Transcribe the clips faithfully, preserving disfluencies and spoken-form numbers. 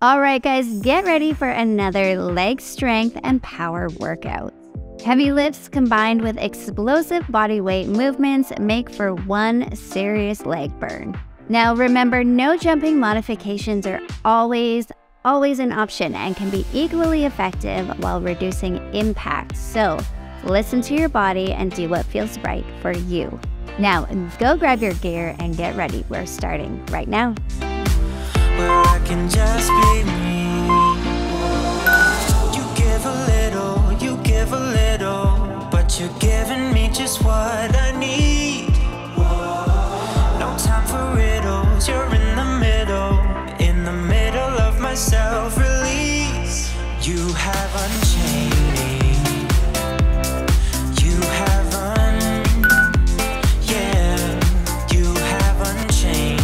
Alright guys, get ready for another leg strength and power workout. Heavy lifts combined with explosive body weight movements make for one serious leg burn. Now remember, no jumping modifications are always, always an option and can be equally effective while reducing impact. So listen to your body and do what feels right for you. Now go grab your gear and get ready. We're starting right now. Where I can just be me. You give a little, you give a little, but you're giving me just what I need. No time for riddles, you're in the middle, in the middle of my self-release. You have unchained me. You have un- yeah, you have unchained.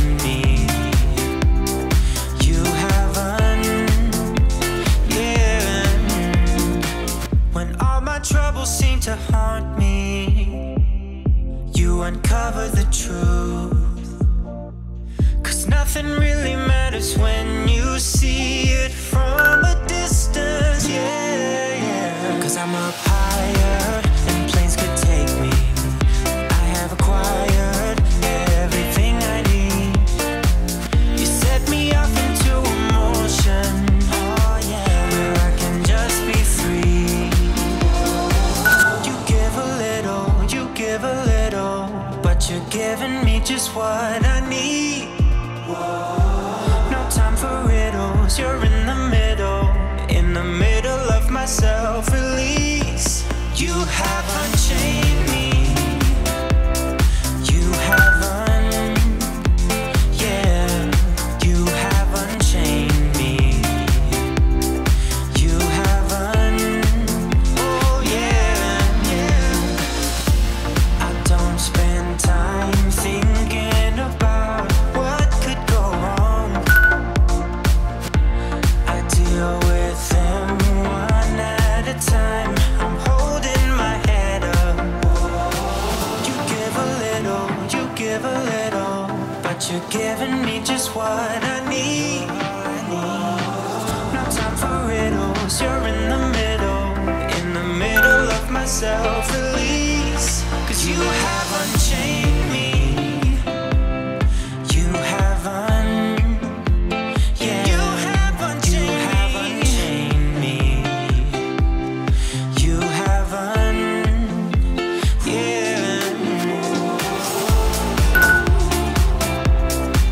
Troubles seem to haunt me. You uncover the truth, 'cause nothing really matters when you see it from a distance. Yeah, yeah. 'Cause I'm up higher and planes could take me. I have acquired everything I need. You set me off into emotion. You're giving me just what I need. Whoa. No time for riddles, you're in the middle, in the middle of my self-release. You have unchained me. You have un... yeah, you have unchained me. You have un... oh yeah, yeah. I don't spend time thinking about what could go wrong. I deal with them one at a time. I'm holding my head up. You give a little, you give a little, but you're giving me just what I need. No time for riddles, you're in the middle, in the middle of my self-release. 'Cause you have unchained me. You have un... yeah. You have unchained me. You have un... yeah.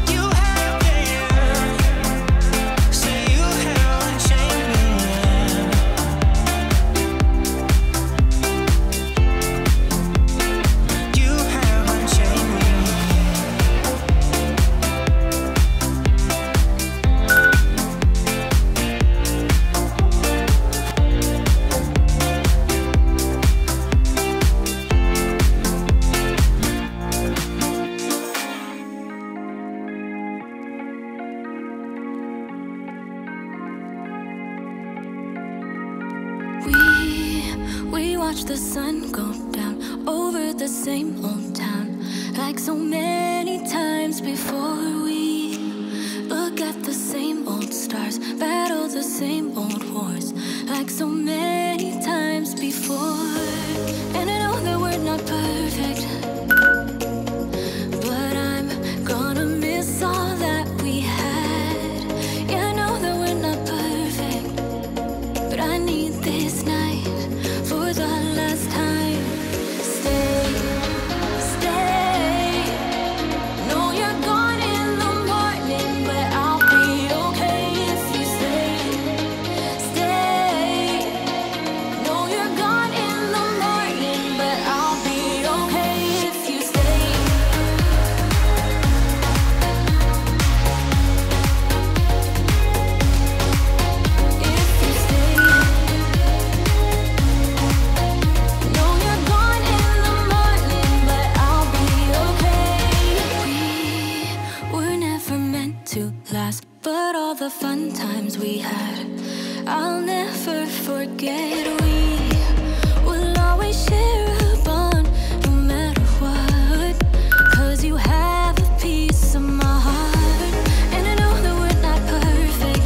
You have... yeah. So you have unchained me. Watch the sun go down over the same old town, like so many times before. We look at the same old stars, battle the same old wars, like so many times before. And I know that we're not perfect, but I'm gonna miss all that we had. Yeah, I know that we're not perfect, but I need this night for the last time. Stay, stay. No, you're gone in the morning, but I'll be okay if you stay. Stay. No, you're gone in the morning, but I'll be okay if you stay. If you stay. No, you're gone in the morning, but I'll be okay. We were never meant to last, but all the fun times we had, I'll never forget. We will always share a bond, no matter what, 'cause you have a piece of my heart. And I know that we're not perfect,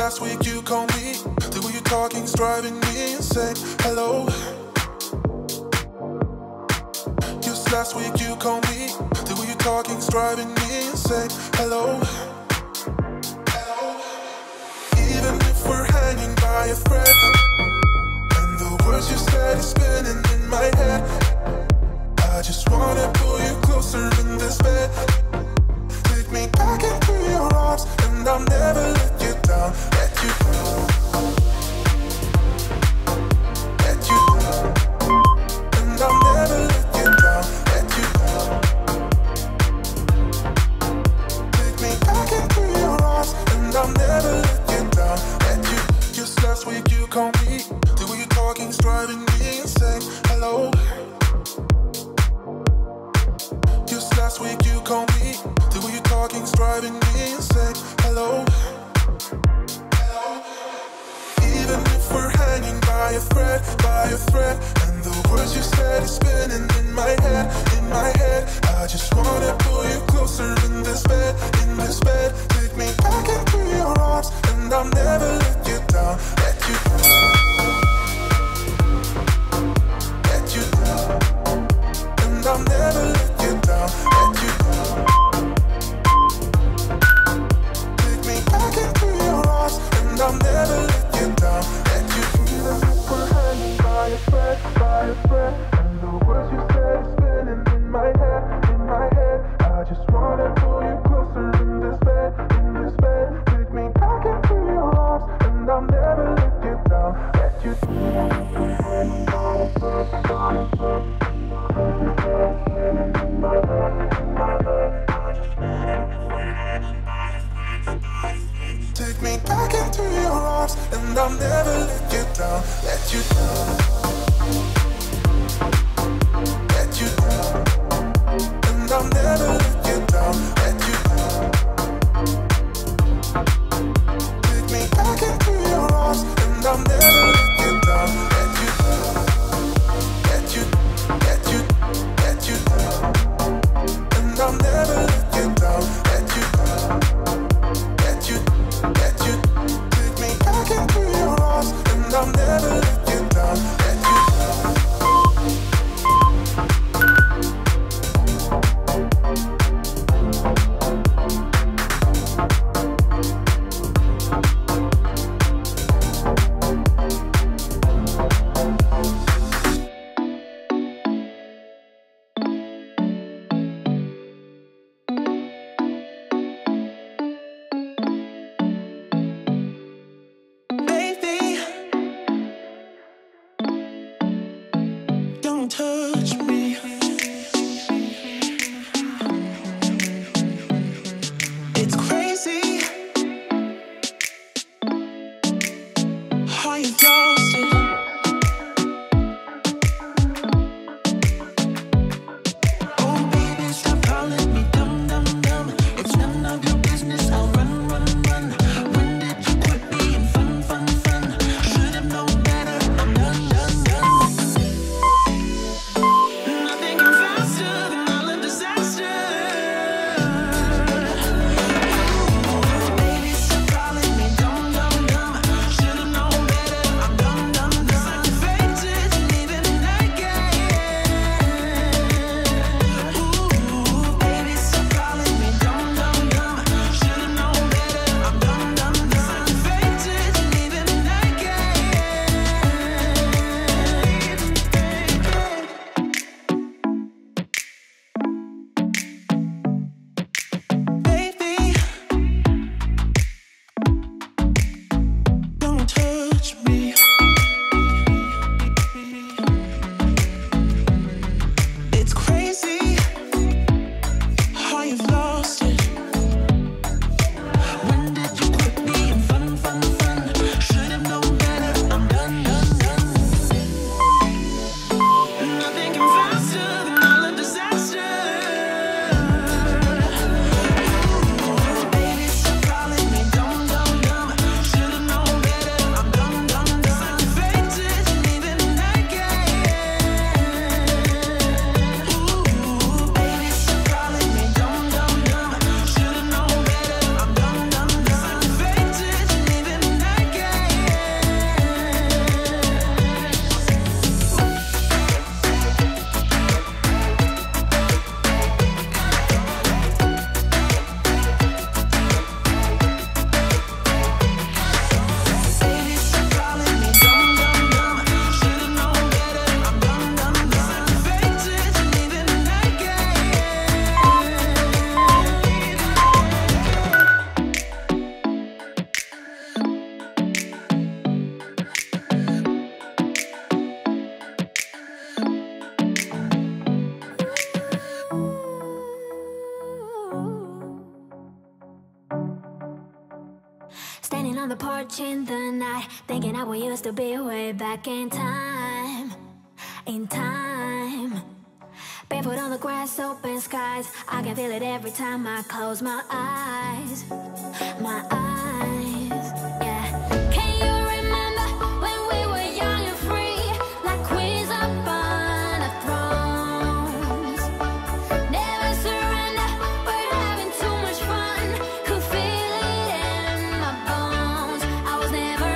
last week you called me. The way you're talking's driving me insane. Hello. Just last week you called me. The way you're talking's driving me insane. Hello. Hello. Even if we're hanging by a thread, and the words you said is spinning in my head, I just wanna pull you closer in this bed. Take me back into your arms, and I'll never let you down. Let you down. Let you down. And I'll never let you down. Let you down. Take me back into your arms, and I'll never let you down. Let you. Just last week you called me. The way you're talking's driving me insane. Hello. Just last week you called me. The way you're talking's driving me insane. Hello. Hello. Even if we're hanging by a thread, by a thread, and the words you said is spinning in my head, in my head, I just wanna pull you closer in this bed, in this bed. Take me back into your arms, and I'll never let you down. Let you down. Let you down. And I'll never let down, let you down. Take me back into your arms, and I'll never let you down. Let you down. Even if we're hanging by a thread, by a thread, and the words you said is spinning in my head, in my head. I just wanna pull you closer in this bed, in this bed. Take me back into your arms, and I'll never let you down. Let you down. Take me back into your arms, and I'll never let you down. Let you down. Let you down. And I'll never let you down. Let you down. Take me back into your arms, and I'll never let you down. I'll never let you down, let you down, let you, let you. Take me back into your arms, and I'll never let you down, let you Standing on the porch in the night, thinking how we used to be way back in time. In time. Barefoot on the grass, open skies, I can feel it every time I close my eyes. My eyes, yeah. Can you remember when we were young and free, like queens upon our thrones? Never surrender, we're having too much fun, could feel it in my bones. I was never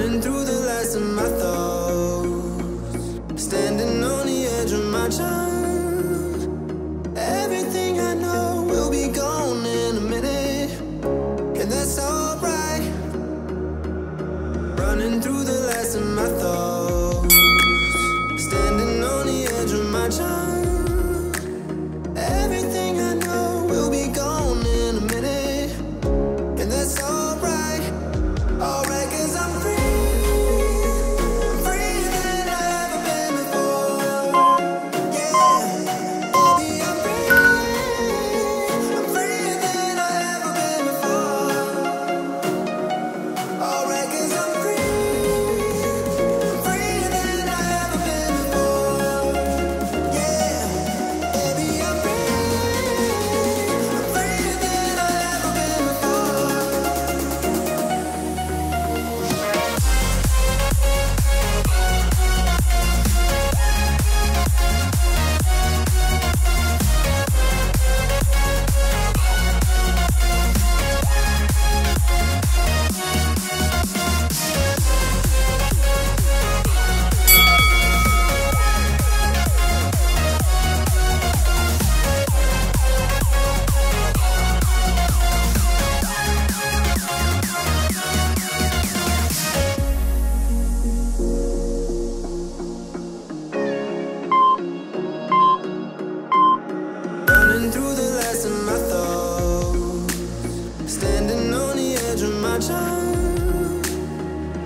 running through the last of my thoughts, standing on the edge of my charm. Everything I know will be gone in a minute, and that's alright. Running through the last of my thoughts, standing on the edge of my charm. Everything I know will be gone in a minute, and that's alright. Alright, cause I'm free.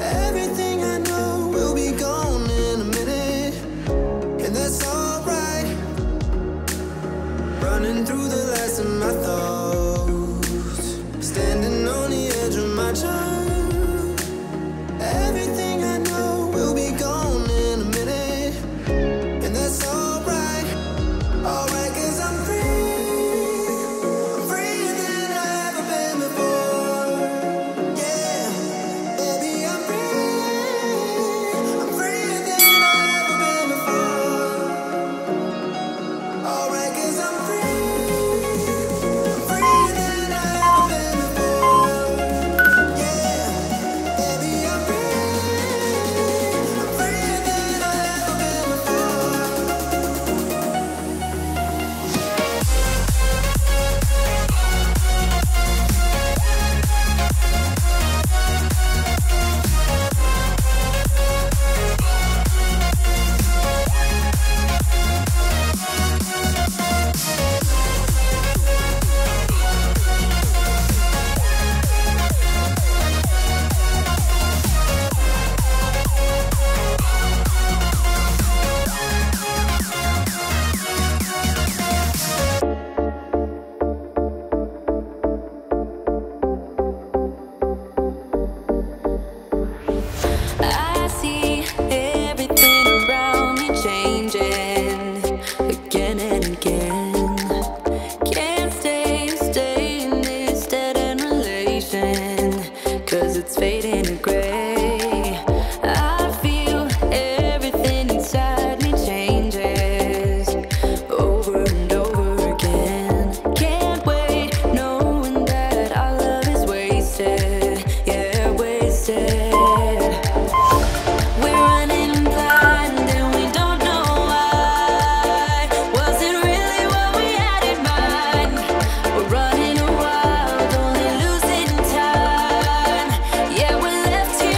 Everything I know will be gone in a minute, and that's alright. Running through the last of my thoughts, standing on the edge of my charm. Everything I know will be gone in a minute, and that's alright. Alright, cause I'm free. Running wild, only losing time. Yeah, we're left here.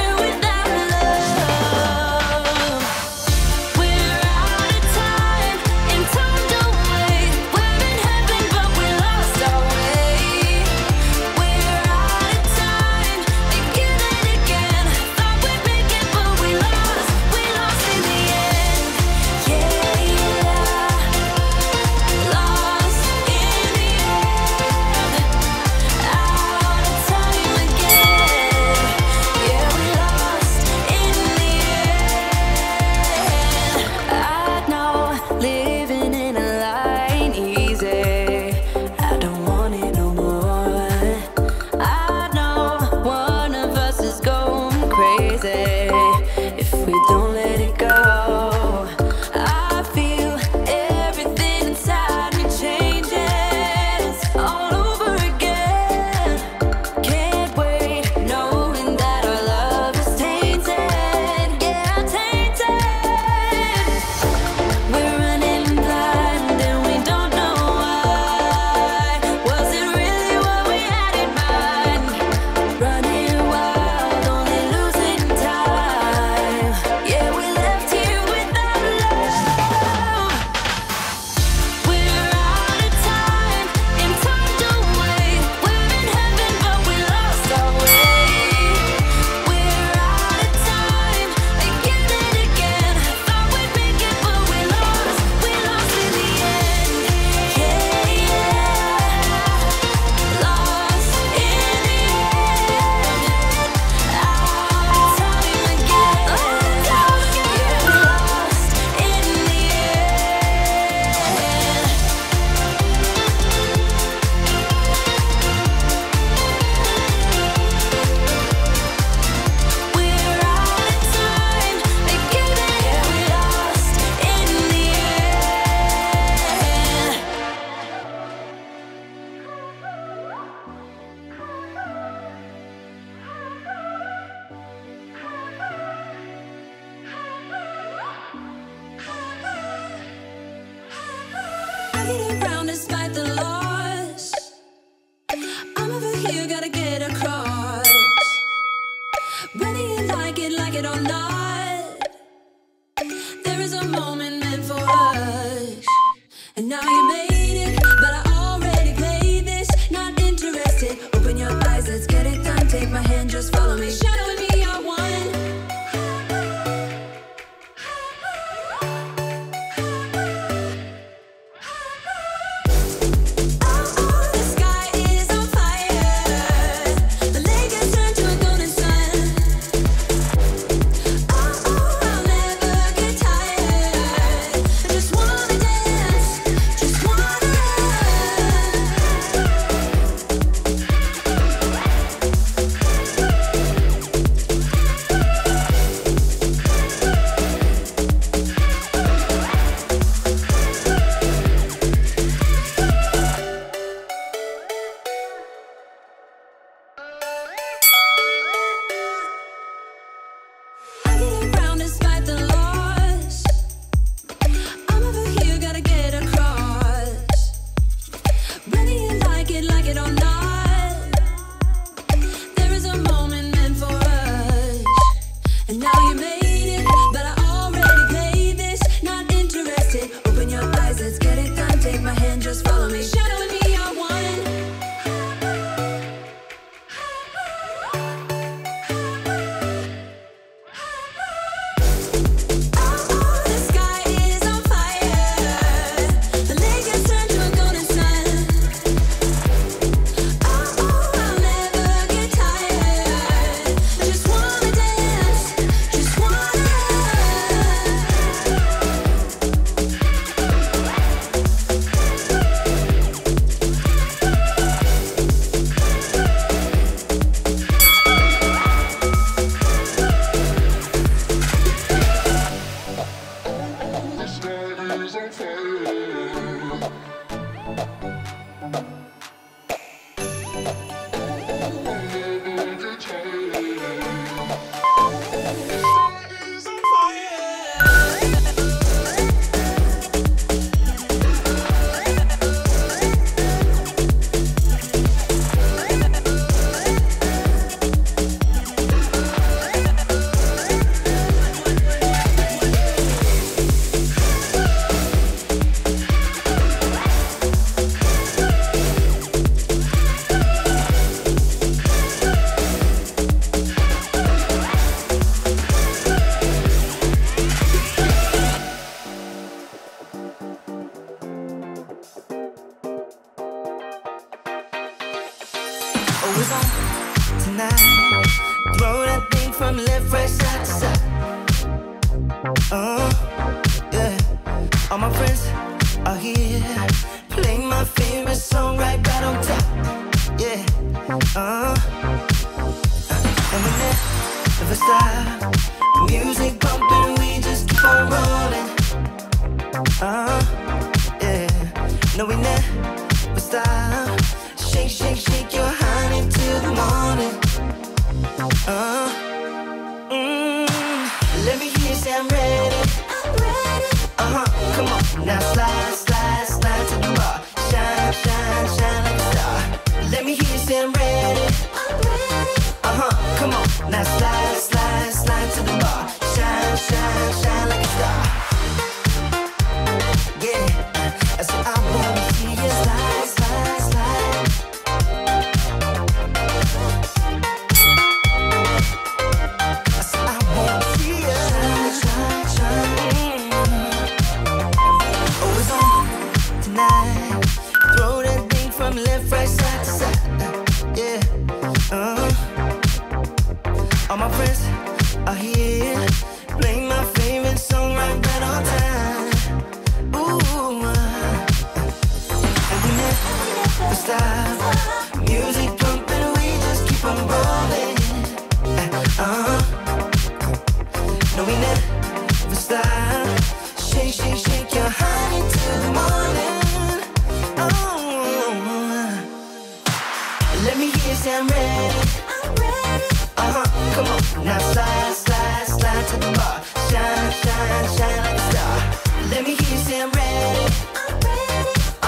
Uh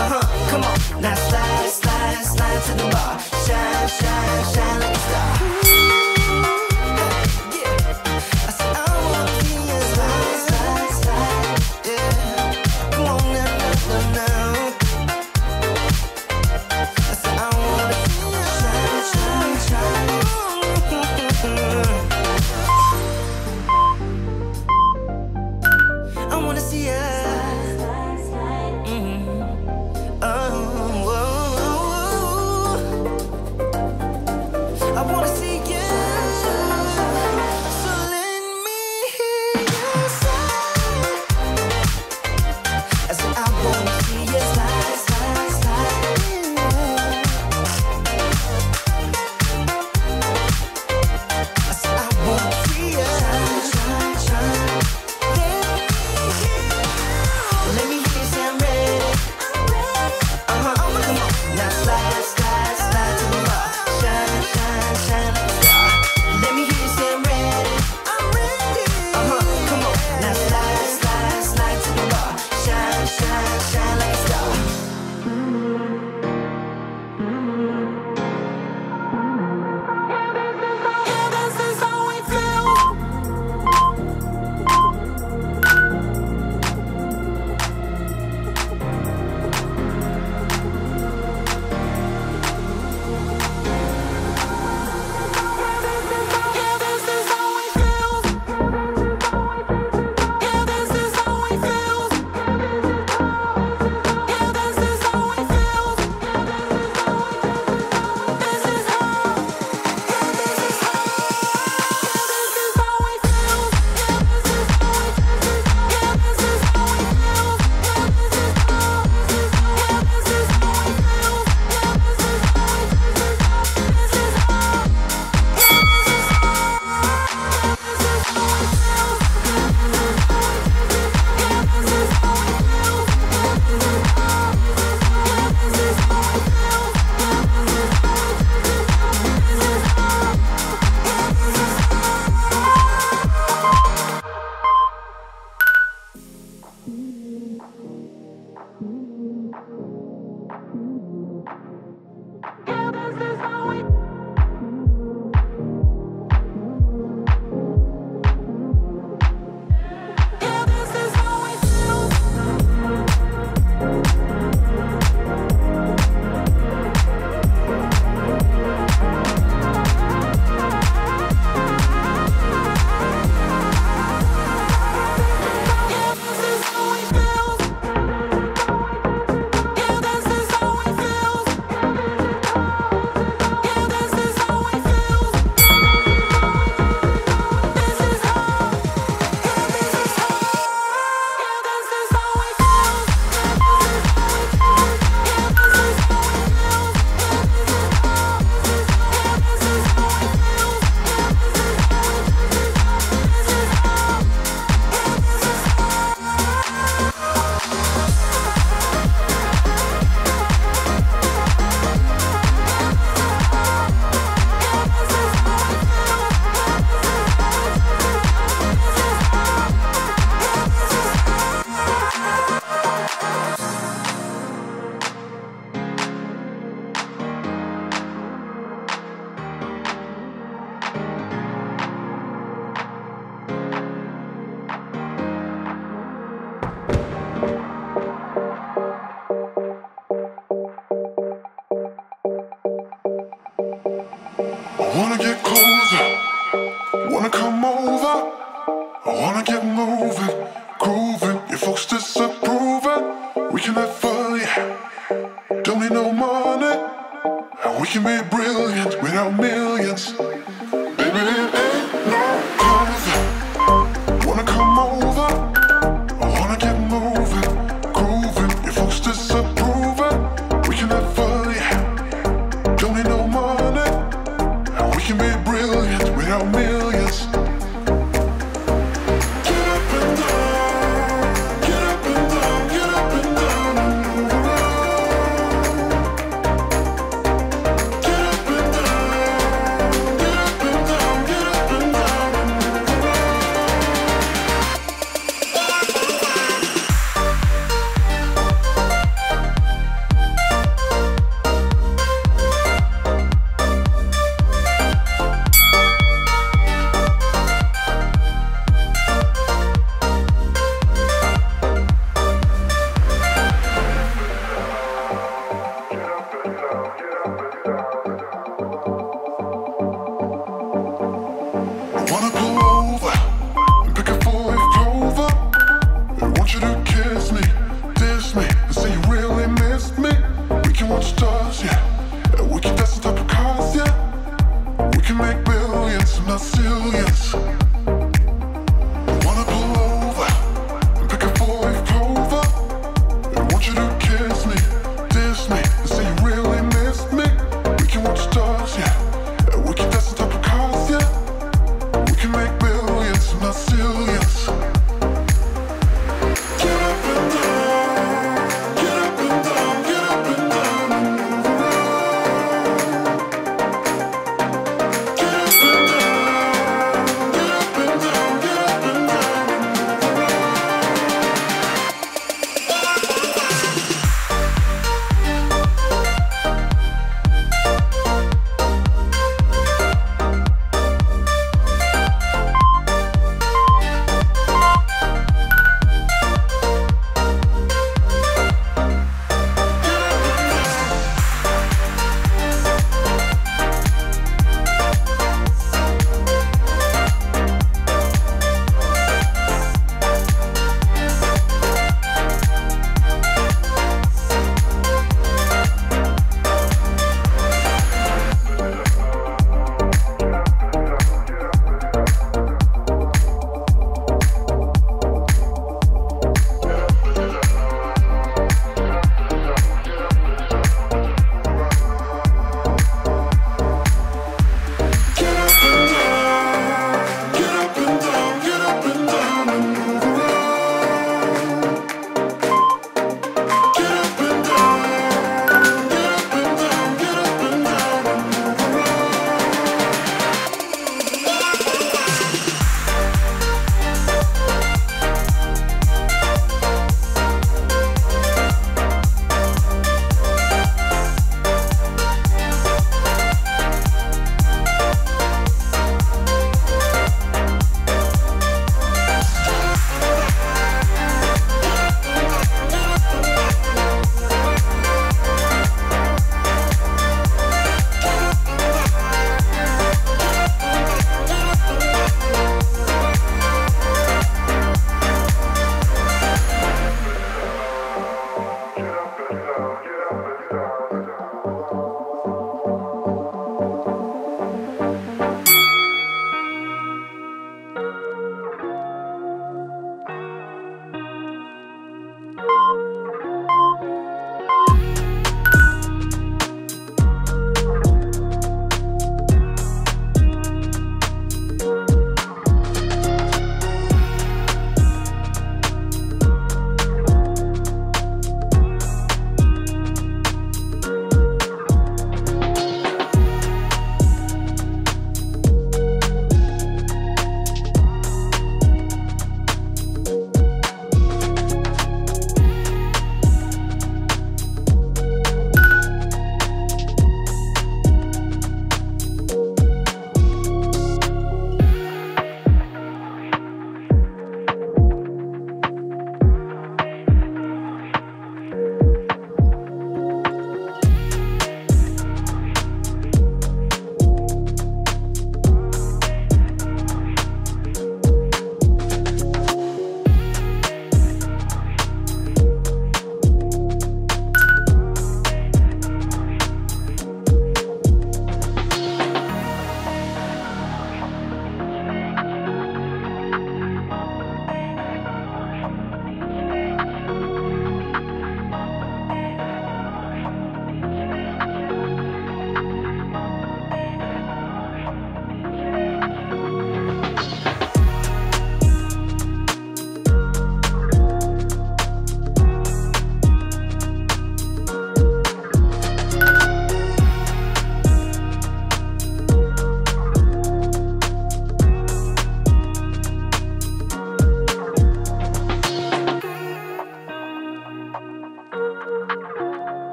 come over. I wanna get moving, grooving. You folks disapprove it. We can have fun, yeah. Don't need no money, and we can be brilliant with our millions. Baby, it ain't no curve. Wanna come over? I wanna get moving, grooving. You folks disapprove it. We can have fun, yeah. Don't need no money, and we can be brilliant with our millions.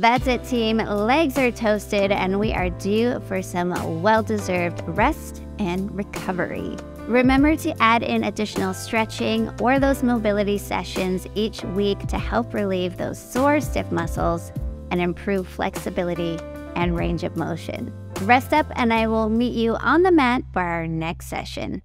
That's it, team. Legs are toasted and we are due for some well-deserved rest and recovery. Remember to add in additional stretching or those mobility sessions each week to help relieve those sore, stiff muscles and improve flexibility and range of motion. Rest up, and I will meet you on the mat for our next session.